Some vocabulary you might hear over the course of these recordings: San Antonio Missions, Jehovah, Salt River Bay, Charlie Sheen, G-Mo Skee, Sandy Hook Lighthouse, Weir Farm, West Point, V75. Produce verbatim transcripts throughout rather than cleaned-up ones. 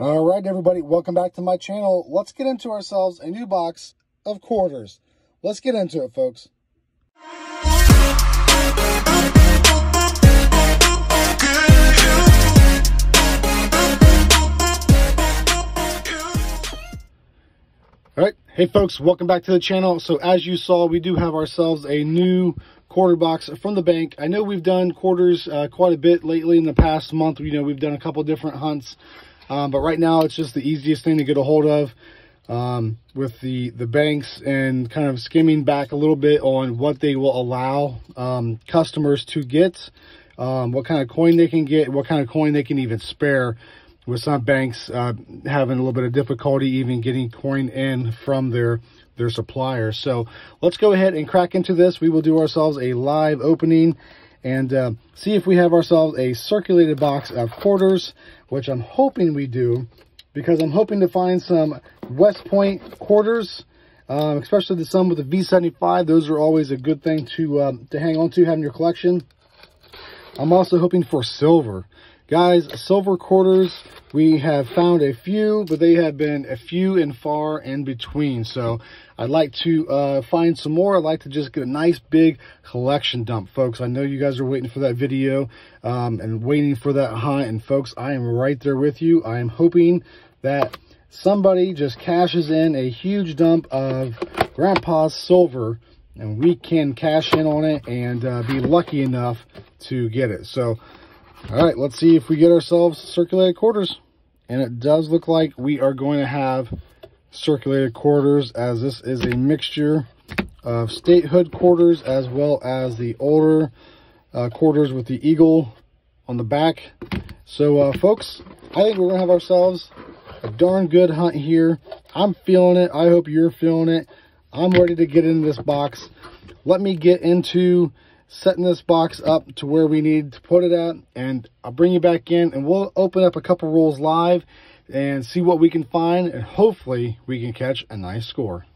All right, everybody, welcome back to my channel. Let's get into ourselves a new box of quarters. Let's get into it, folks. All right, hey folks, welcome back to the channel. So as you saw, we do have ourselves a new quarter box from the bank. I know we've done quarters uh, quite a bit lately in the past month. You know, we've done a couple different hunts. Um, but right now, it's just the easiest thing to get a hold of um, with the, the banks and kind of skimming back a little bit on what they will allow um, customers to get, um, what kind of coin they can get, what kind of coin they can even spare, with some banks uh, having a little bit of difficulty even getting coin in from their, their supplier. So let's go ahead and crack into this. We will do ourselves a live opening and uh, see if we have ourselves a circulated box of quarters, which I'm hoping we do, because I'm hoping to find some West Point quarters, um, especially the some with the V seventy-five. Those are always a good thing to, um, to hang on to, have in your collection. I'm also hoping for silver. Guys, silver quarters, we have found a few, but they have been a few and far in between. So I'd like to uh, find some more. I'd like to just get a nice big collection dump, folks. I know you guys are waiting for that video um, and waiting for that hunt. And folks, I am right there with you. I am hoping that somebody just cashes in a huge dump of Grandpa's silver, and we can cash in on it and uh, be lucky enough to get it. So all right, let's see if we get ourselves circulated quarters. And it does look like we are going to have circulated quarters, as this is a mixture of statehood quarters as well as the older uh, quarters with the eagle on the back. So, uh, folks, I think we're going to have ourselves a darn good hunt here. I'm feeling it. I hope you're feeling it. I'm ready to get into this box. Let me get into setting this box up to where we need to put it at, and I'll bring you back in and we'll open up a couple rolls live and see what we can find, and hopefully we can catch a nice score.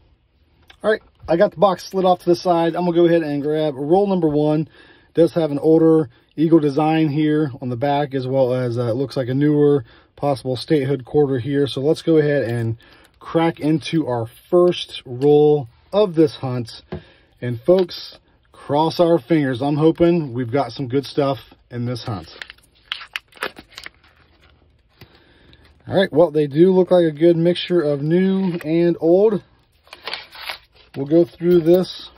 All right, I got the box slid off to the side. I'm gonna go ahead and grab roll number one. It does have an older eagle design here on the back, as well as uh, it looks like a newer possible statehood quarter here. So let's go ahead and crack into our first roll of this hunt, and folks, cross our fingers. I'm hoping we've got some good stuff in this hunt. All right, well, they do look like a good mixture of new and old. We'll go through this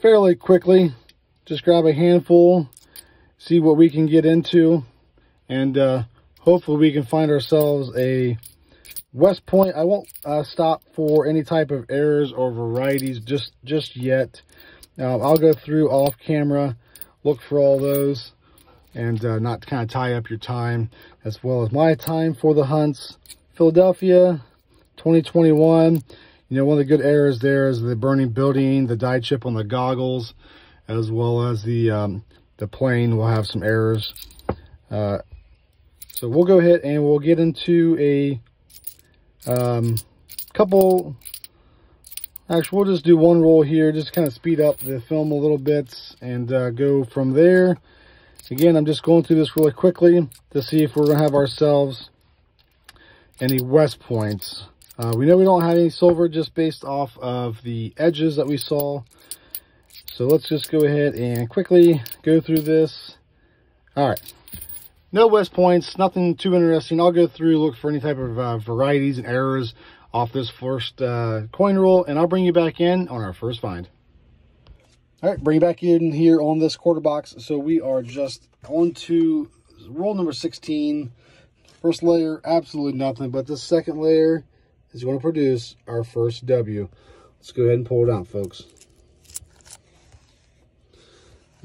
fairly quickly. Just grab a handful, see what we can get into, and uh, hopefully we can find ourselves a West Point. I won't uh, stop for any type of errors or varieties just, just yet. Uh, I'll go through off camera, look for all those, and uh, not kind of tie up your time as well as my time for the hunts. Philadelphia, twenty twenty-one. You know, one of the good errors there is the burning building, the dye chip on the goggles, as well as the, um, the plane will have some errors. Uh, so we'll go ahead and we'll get into a um, couple... Actually, we'll just do one roll here, just kind of speed up the film a little bit and uh, go from there. Again, I'm just going through this really quickly to see if we're going to have ourselves any West Points. Uh, we know we don't have any silver just based off of the edges that we saw. So let's just go ahead and quickly go through this. All right. No West Points, nothing too interesting. I'll go through, look for any type of uh, varieties and errors off this first uh, coin roll, and I'll bring you back in on our first find. All right, bring you back in here on this quarter box. So we are just on to roll number sixteen. First layer, absolutely nothing, but the second layer is going to produce our first W. Let's go ahead and pull it out, folks.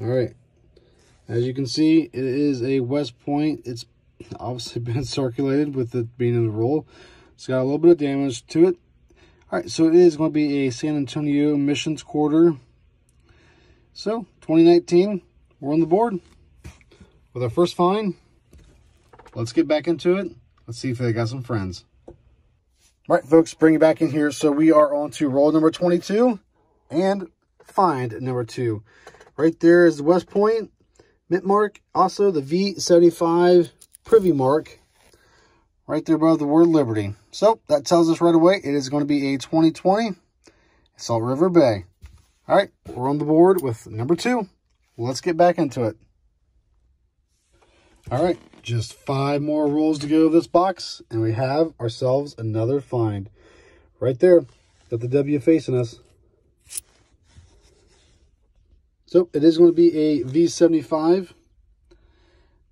All right, as you can see, it is a West Point. It's obviously been circulated with it being in the roll. It's got a little bit of damage to it. All right, so it is going to be a San Antonio Missions quarter. So, twenty nineteen, we're on the board with our first find. Let's get back into it. Let's see if they got some friends. All right, folks, bring it back in here. So we are on to roll number twenty-two and find number two. Right there is the West Point, mint mark, also the V seventy-five privy mark. right there above the word Liberty. So that tells us right away it is going to be a twenty twenty Salt River Bay. All right, we're on the board with number two. Let's get back into it. All right, just five more rolls to go of this box, and we have ourselves another find. Right there, got the W facing us. So it is going to be a V seventy-five.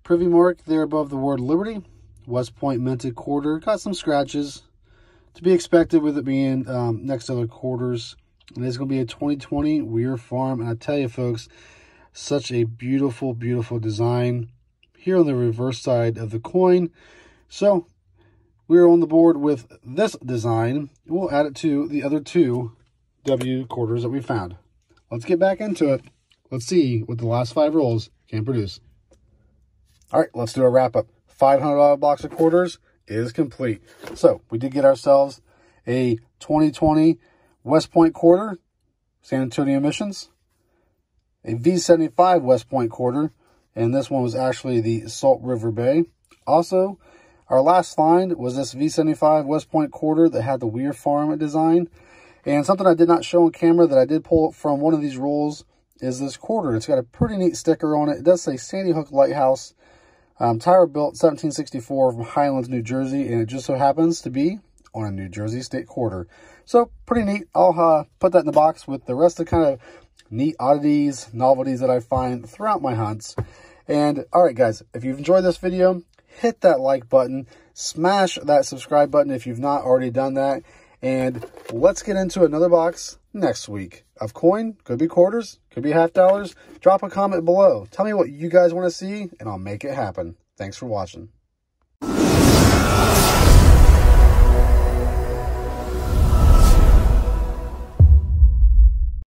Privy mark there above the word Liberty. West Point minted quarter. Got some scratches. To be expected with it being um, next to other quarters. And it's going to be a twenty twenty Weir Farm. And I tell you, folks, such a beautiful, beautiful design here on the reverse side of the coin. So we're on the board with this design. We'll add it to the other two W quarters that we found. Let's get back into it. Let's see what the last five rolls can produce. All right, let's do a wrap-up. five hundred dollar box of quarters is complete. So we did get ourselves a twenty twenty West Point quarter, San Antonio Missions, a V seventy-five West Point quarter, and this one was actually the Salt River Bay. Also, our last find was this V seventy-five West Point quarter that had the Weir Farm design. And something I did not show on camera that I did pull from one of these rolls is this quarter. It's got a pretty neat sticker on it. It does say Sandy Hook Lighthouse, um, tire built seventeen sixty-four from Highlands, New Jersey, and it just so happens to be on a New Jersey state quarter. So pretty neat. I'll uh, put that in the box with the rest of the kind of neat oddities, novelties that I find throughout my hunts. And all right, guys, if you've enjoyed this video, hit that like button, smash that subscribe button if you've not already done that. And let's get into another box next week of coin. Could be quarters, could be half dollars. Drop a comment below. Tell me what you guys want to see, and I'll make it happen. Thanks for watching.